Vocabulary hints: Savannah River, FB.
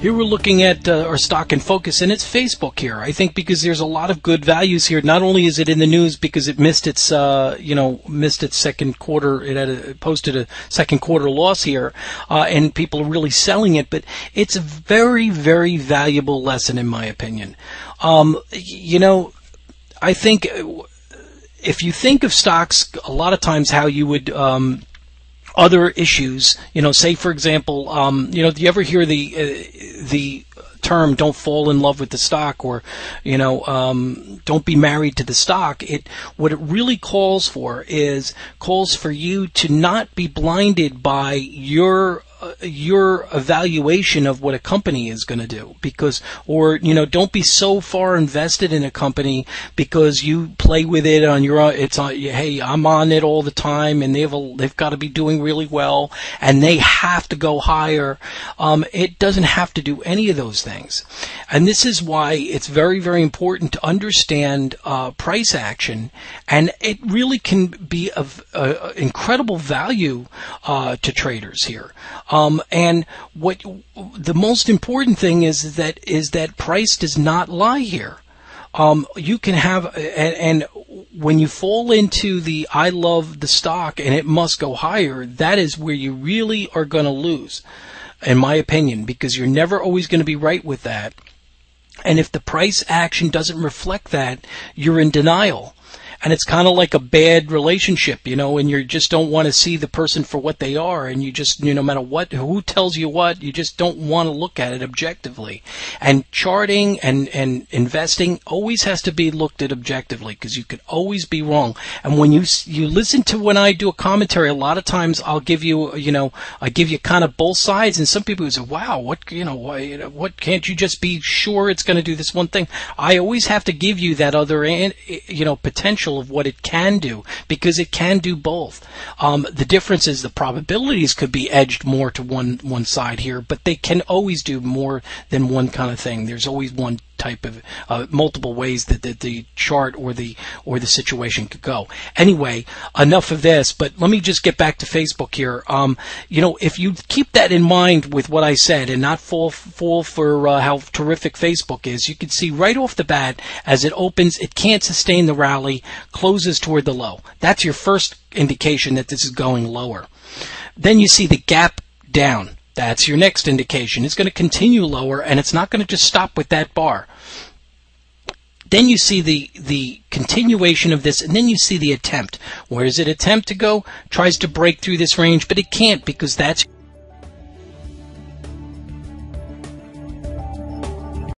Here we're looking at our stock in focus, and it's Facebook here, I think, because there's a lot of good values here. Not only is it in the news because it missed its missed its second quarter, it posted a second quarter loss here, and people are really selling it, but it's a very, very valuable lesson in my opinion. I think if you think of stocks, a lot of times how you would other issues, say for example, do you ever hear the term "don't fall in love with the stock" or don't be married to the stock? What it really calls for you to not be blinded by your evaluation of what a company is going to do, because don't be so far invested in a company because you play with it on your own. Hey, I'm on it all the time, and they've got to be doing really well, and they have to go higher. It doesn't have to do any of those things, and this is why it's very, very important to understand price action, and it really can be of incredible value to traders here. And what the most important thing is that price does not lie here. You can have, and when you fall into the "I love the stock and it must go higher," that is where you really are going to lose, in my opinion, because you're never always going to be right with that. And if the price action doesn't reflect that, you're in denial. And it's kind of like a bad relationship, and you just don't want to see the person for what they are, and you just, no matter what, who tells you what, you just don't want to look at it objectively. And charting and investing always has to be looked at objectively, because you could always be wrong. And when you listen to when I do a commentary, a lot of times I'll give you, I give you kind of both sides, and some people say, "Wow, what can't you just be sure it's going to do this one thing?" I always have to give you that other, potential of what it can do, because it can do both. The difference is the probabilities could be edged more to one side here, but they can always do more than one kind of thing. There's always one type of multiple ways that the chart or the situation could go. Anyway, enough of this, but let me just get back to Facebook here. If you keep that in mind with what I said and not fall for how terrific Facebook is, you can see right off the bat, as it opens, it can't sustain the rally, closes toward the low. That's your first indication that this is going lower. Then you see the gap down. That's your next indication. It's going to continue lower, and it's not going to just stop with that bar. Then you see the continuation of this, and then you see the attempt. Where does it attempt to go? Tries to break through this range, but it can't, because that's...